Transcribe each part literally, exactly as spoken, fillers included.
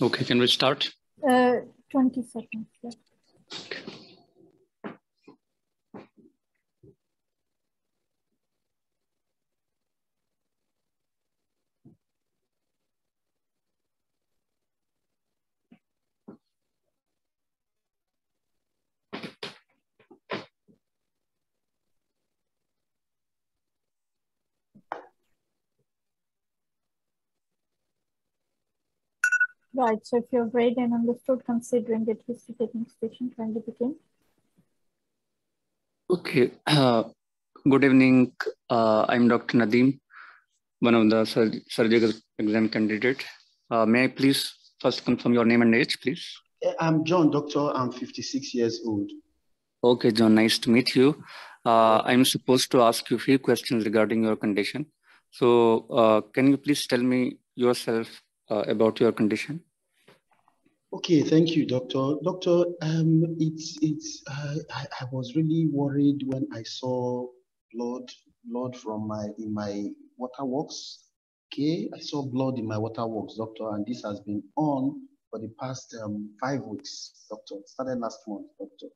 Okay, can we start? Uh, twenty seconds. Yeah. Okay. Right, so if you have read and understood, considering that history taking station, kindly begin. Okay, uh, good evening. Uh, I'm Doctor Nadim, one of the sur surgical exam candidate. Uh, may I please first confirm your name and age, please? I'm John, doctor. I'm fifty-six years old. Okay, John, nice to meet you. Uh, I'm supposed to ask you a few questions regarding your condition. So uh, can you please tell me yourself Uh, about your condition? Okay, thank you, doctor. Doctor, um, it's it's. Uh, I, I was really worried when I saw blood, blood from my in my waterworks. Okay, I saw blood in my waterworks, doctor, and this has been on for the past um, five weeks, doctor. It started last month, doctor.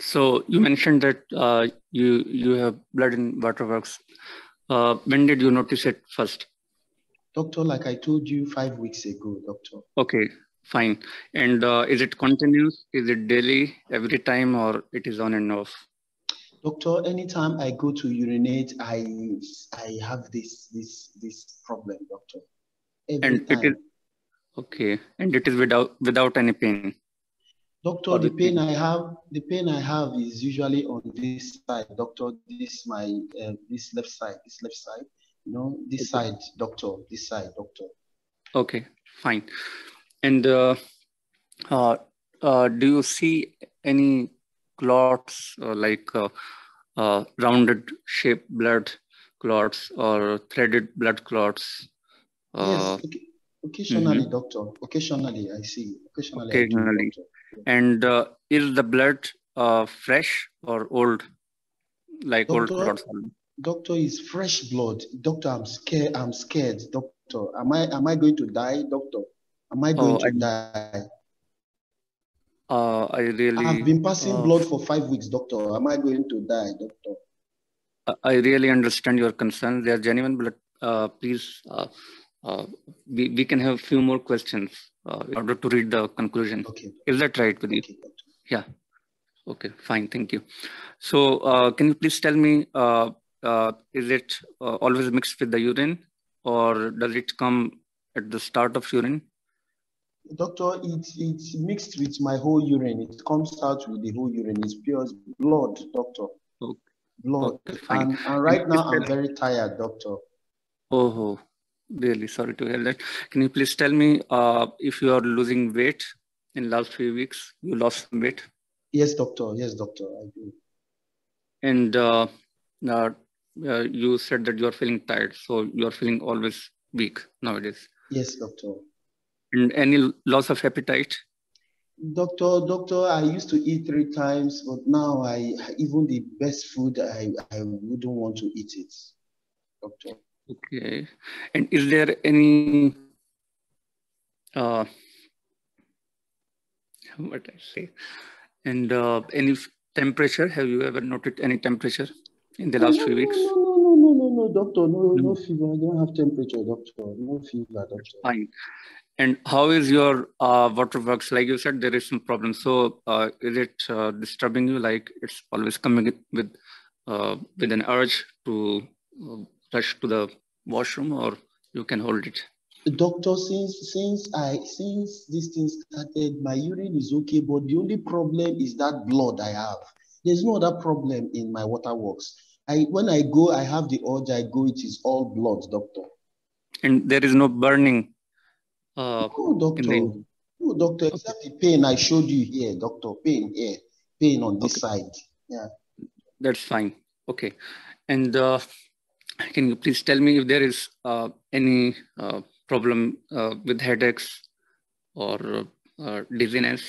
So you mentioned that uh, you you have blood in waterworks. Uh, when did you notice it first? Doctor, like I told you five weeks ago, doctor. Okay, fine. And uh, is it continuous? Is it daily, every time, or it is on and off? Doctor, anytime I go to urinate, I I have this this this problem, doctor. Every and time. It is okay. And it is without without any pain. Doctor, or the pain it? I have the pain I have is usually on this side, doctor. This my uh, this left side. This left side. No, this side, doctor, this side, doctor. Okay, fine. And uh, uh, uh, do you see any clots uh, like uh, uh, rounded shaped blood clots or threaded blood clots? Uh, yes, okay. Occasionally, mm-hmm. doctor. Occasionally, I see. Occasionally. Occasionally. I do, and uh, is the blood uh, fresh or old? Like doctor, old clots? Doctor, is fresh blood. Doctor, I'm scared. I'm scared. Doctor, am I am I going to die? Doctor, am I going oh, to I, die? Uh, I really. I've been passing uh, blood for five weeks, doctor. Am I going to die, doctor? I really understand your concern. They are genuine, but uh, please, uh, uh, we we can have a few more questions uh, in order to read the conclusion. Okay. Is that right with you? Okay, yeah. Okay. Fine. Thank you. So, uh, can you please tell me? Uh, Uh, is it uh, always mixed with the urine, or does it come at the start of urine? Doctor, it's, it's mixed with my whole urine. It comes out with the whole urine. It's pure blood, doctor. Okay. Blood. Okay, and, and right now, I'm very tired, doctor. Oh, really sorry to hear that. Can you please tell me uh, if you are losing weight in the last few weeks? You lost some weight? Yes, doctor. Yes, doctor. I do. And uh, now, Uh, you said that you're feeling tired, so you're feeling always weak nowadays. Yes, doctor. And any loss of appetite? Doctor, doctor, I used to eat three times, but now I even the best food, I, I wouldn't want to eat it, doctor. Okay. And is there any, uh, what I say, and uh, any temperature? Have you ever noted any temperature in the last no, few weeks? No, no, no, no, no, no, doctor. No, no, no fever. I don't have temperature, doctor. No fever, doctor. Fine. And how is your uh, waterworks? Like you said, there is some problem. So uh, is it uh, disturbing you? Like it's always coming with uh, with an urge to uh, rush to the washroom, or you can hold it? Doctor, since since I since this thing started, my urine is okay. But the only problem is that blood I have. There's no other problem in my waterworks. I, when I go, I have the urge, I go, it is all blood, doctor. And there is no burning? Uh, no, doctor. The... No, doctor, okay. Except the pain I showed you here, doctor. Pain here, pain on this okay. side. Yeah. That's fine. Okay. And uh, can you please tell me if there is uh, any uh, problem uh, with headaches or uh, dizziness?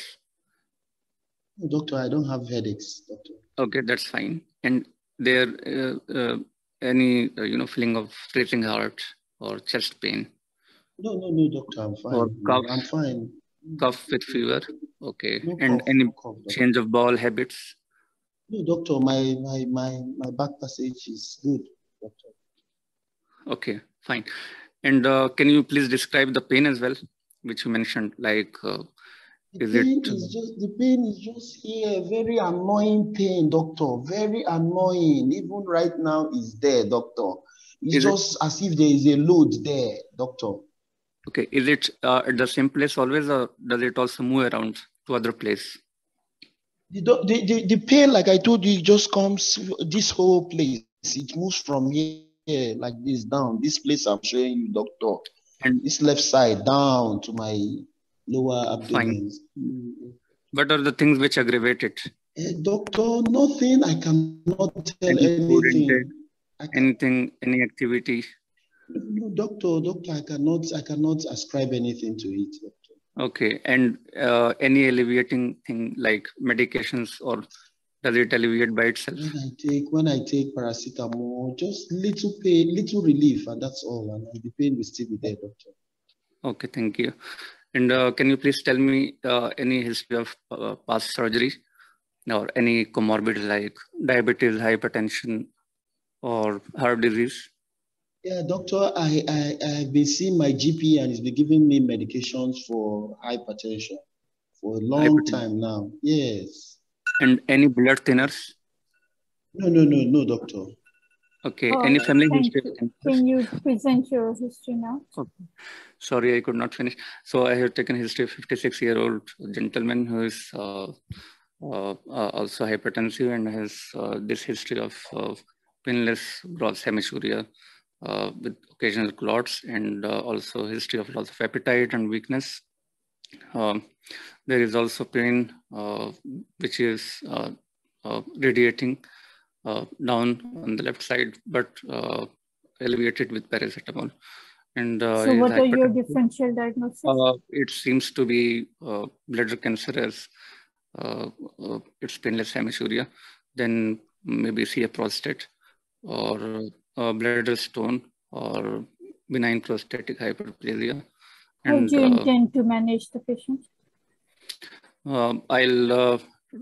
Doctor, I don't have headaches, doctor. Okay, that's fine. And there uh, uh, any uh, you know feeling of racing heart or chest pain? No, no, no, doctor, I'm fine. Or cough, I'm fine. Cough with fever. Okay. No and cough, any no cough, change of bowel habits? No, doctor, my, my, my, my back passage is good, doctor. Okay, fine. And uh, can you please describe the pain as well, which you mentioned? Like, uh, the is pain it? Is just, the pain is just here, very annoying pain, doctor. Very annoying. Even right now, is there, doctor. It's is just it... as if there is a load there, doctor. Okay, is it uh, at the same place always, or does it also move around to other place? The, the, the, the pain, like I told you, just comes this whole place. It moves from here. Yeah, like this down, this place I'm showing you, doctor, and this left side down to my lower abdomen. Fine. What are the things which aggravate it? Uh, doctor, nothing. I cannot tell any anything. Can... Anything, any activity? No, doctor, doctor, I cannot, I cannot ascribe anything to it, doctor. Okay, and uh, any alleviating thing like medications, or does it alleviate by itself? When I take, when I take paracetamol, just little pain, little relief, and that's all. And the pain will still be there, doctor. Okay, thank you. And uh, can you please tell me uh, any history of uh, past surgery, or any comorbid like diabetes, hypertension, or heart disease? Yeah, doctor, I, I, I've been seeing my G P, and he's been giving me medications for hypertension for a long time now. Yes. And any blood thinners? No, no, no, no, doctor. Okay, oh, any family history? You. Can you present your history now? Okay. Sorry, I could not finish. So I have taken history of fifty-six-year-old gentleman who is uh, uh, also hypertensive and has uh, this history of uh, painless gross hematuria uh, with occasional clots, and uh, also history of loss of appetite and weakness. Um, there is also pain uh, which is uh, uh, radiating uh, down on the left side, but uh, alleviated with paracetamol. And uh, so, what are your differential diagnoses? Uh, it seems to be uh, bladder cancer as uh, uh, it's painless hematuria. Then maybe see a prostate or a bladder stone or benign prostatic hyperplasia. And, how do you intend uh, to manage the patient? Uh, I'll uh,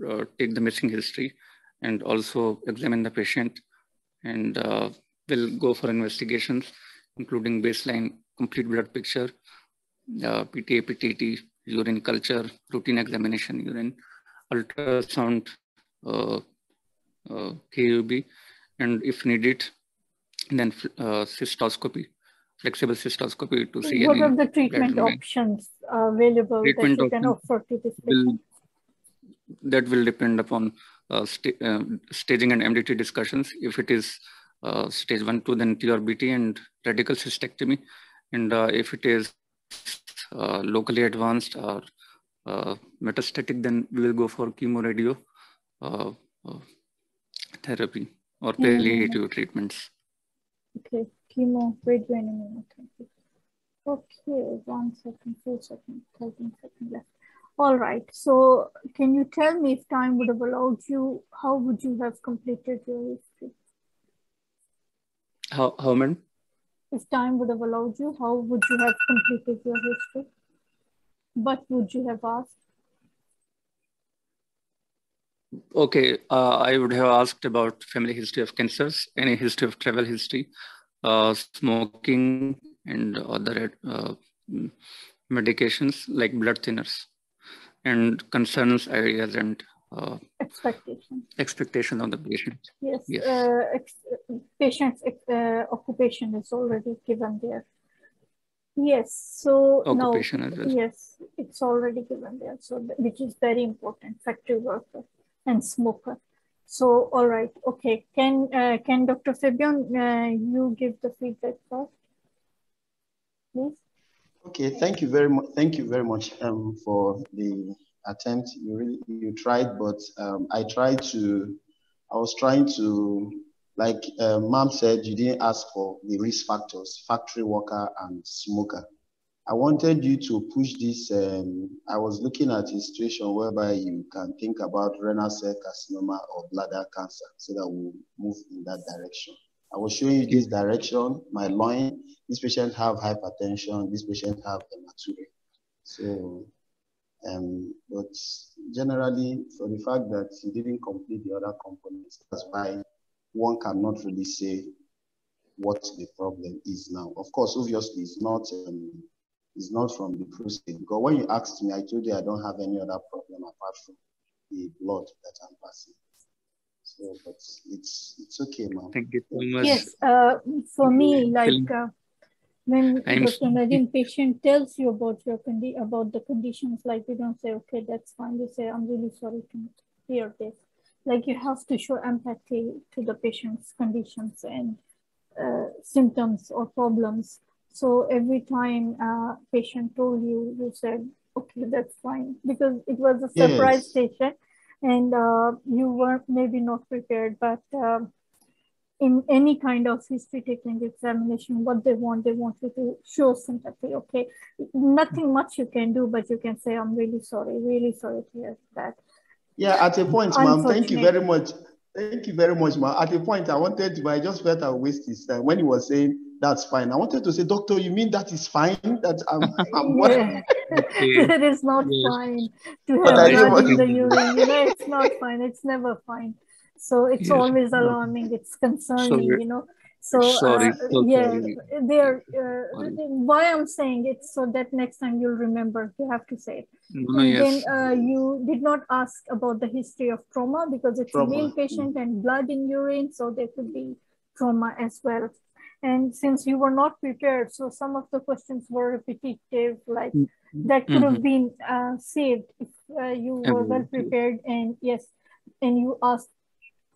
uh, take the missing history and also examine the patient, and uh, we'll go for investigations, including baseline complete blood picture, uh, P T A, P T T, urine culture, routine examination, urine, ultrasound, uh, uh, K U B, and if needed, then uh, cystoscopy. Flexible cystoscopy to see. What are the treatment options available that you can offer to this patient? That will depend upon uh, sta uh, staging and M D T discussions. If it is uh, stage one, two, then T R B T and radical cystectomy. And uh, if it is uh, locally advanced or uh, metastatic, then we will go for chemoradio uh, uh, therapy or palliative mm-hmm. treatments. Okay. Chemo, radio immunotherapy. Okay, one second, two seconds, thirteen seconds left. All right, so can you tell me, if time would have allowed you, how would you have completed your history? How, how many? If time would have allowed you, how would you have completed your history? What would you have asked? Okay, uh, I would have asked about family history of cancers, any history of travel history, Uh, smoking, and other uh, medications like blood thinners, and concerns, ideas, and uh, expectations. Expectation of the patient. Yes, yes. Uh, ex patient's uh, occupation is already given there. Yes, so occupation now, as well. Yes, it's already given there. So which is very important. Factory worker and smoker. So, all right, okay. Can uh, can Doctor Fabian, uh, you give the feedback first, please? Okay, thank you very much. Thank you very much um, for the attempt. You really you tried, but um, I tried to. I was trying to, like uh, Mom said, you didn't ask for the risk factors: factory worker and smoker. I wanted you to push this. Um, I was looking at a situation whereby you can think about renal cell carcinoma or bladder cancer, so that we'll move in that direction. I was showing you this direction, my loin. These patients have hypertension. These patients have hematuria. So, um, but generally, for the fact that he didn't complete the other components, that's why one cannot really say what the problem is now. Of course, obviously, it's not um, it's not from the prostate. Because when you asked me, I told you I don't have any other problem apart from the blood that I'm passing. So, but it's it's okay, ma'am. Thank you so much. Yes, uh, for me, like uh, when I'm Doctor Nadim patient tells you about your condi about the conditions, like you don't say okay, that's fine. You say I'm really sorry to hear this. Like you have to show empathy to the patient's conditions and uh, symptoms or problems. So every time a uh, patient told you, you said, okay, that's fine. Because it was a surprise yes. patient and uh, you were maybe not prepared, but uh, in any kind of history taking examination, what they want, they want you to show sympathy, okay? Nothing much you can do, but you can say, I'm really sorry, really sorry to hear that. Yeah, at a point, ma'am, thank you very much. Thank you very much, ma'am. At a point, I wanted to, but I just felt I wasted his time when he was saying, that's fine. I wanted to say, doctor, you mean that is fine? That I'm, I'm yeah. It is not yeah. fine to have blood in the urine. You know, it's not fine. It's never fine. So it's yeah. always alarming. It's concerning, sorry. you know. So sorry. Uh, sorry. yeah, there. Uh, why I'm saying it so that next time you'll remember. You have to say it. No, and yes. then uh, you did not ask about the history of trauma because it's trauma. a male patient and blood in urine, so there could be trauma as well. And since you were not prepared, so some of the questions were repetitive, like that could have been uh, saved if uh, you were well prepared and yes, and you asked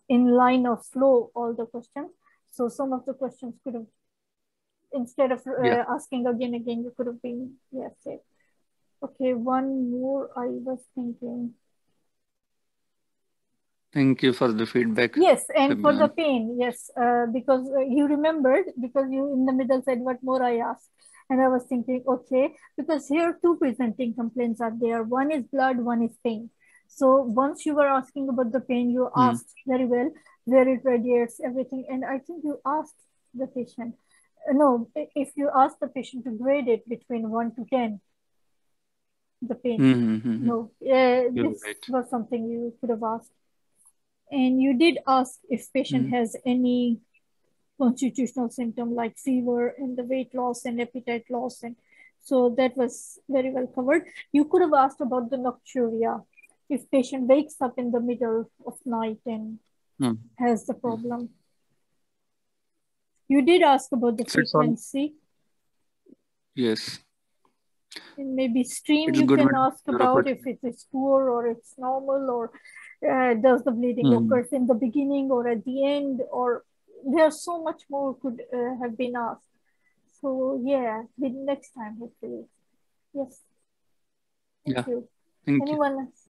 in line of flow all the questions. So some of the questions could have, instead of uh, yeah. asking again, again, you could have been, yes, yeah, saved. Okay, one more I was thinking. Thank you for the feedback. Yes, and Fabian. for the pain, yes, uh, because uh, you remembered, because you in the middle said what more I asked. And I was thinking, okay, because here two presenting complaints are there. One is blood, one is pain. So once you were asking about the pain, you asked mm. very well where it radiates, everything. And I think you asked the patient, uh, no, if you ask the patient to grade it between one to ten, the pain, mm-hmm. no, uh, this right. was something you could have asked. And you did ask if patient mm-hmm. has any constitutional symptom like fever and the weight loss and appetite loss. And so that was very well covered. You could have asked about the nocturia. If patient wakes up in the middle of night and mm. has the problem. You did ask about the frequency. Yes. And maybe stream it's you can ask about if it is poor or it's normal or Uh, does the bleeding mm. occur in the beginning or at the end, or there's so much more could uh, have been asked. So yeah, the next time hopefully. Yes. Thank yeah. you. Thank Anyone you. else?